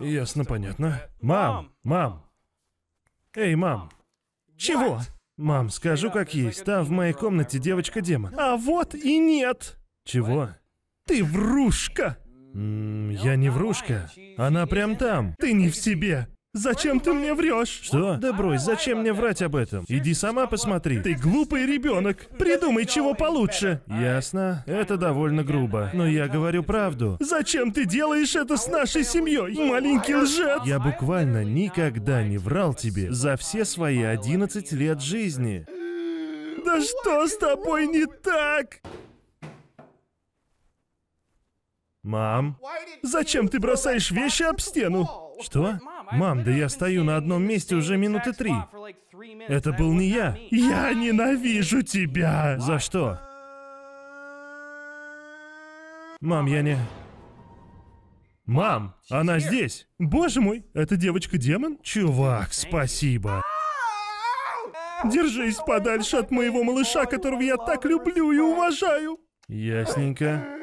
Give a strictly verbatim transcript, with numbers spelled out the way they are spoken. Ясно, понятно. Мам! Мам! Эй, мам! Чего? Мам, скажу как есть. Там в моей комнате девочка-демон. А вот и нет! Чего? Ты врушка! М-м, я не врушка. Она прям там. Ты не в себе. Зачем ты мне врешь? Что? Да брось, зачем мне врать об этом? Иди сама посмотри. Ты глупый ребенок. Придумай чего получше. Ясно. Это довольно грубо. Но я говорю правду. Зачем ты делаешь это с нашей семьей, маленький лжец? Я буквально никогда не врал тебе за все свои одиннадцать лет жизни. Да что с тобой не так? Мам, зачем ты бросаешь вещи об стену? Что? Мам, да я стою на одном месте уже минуты три. Это был не я. Я ненавижу тебя. За что? Мам, я не... Мам, она здесь. Боже мой, это девочка-демон? Чувак, спасибо. Держись подальше от моего малыша, которого я так люблю и уважаю. Ясненько.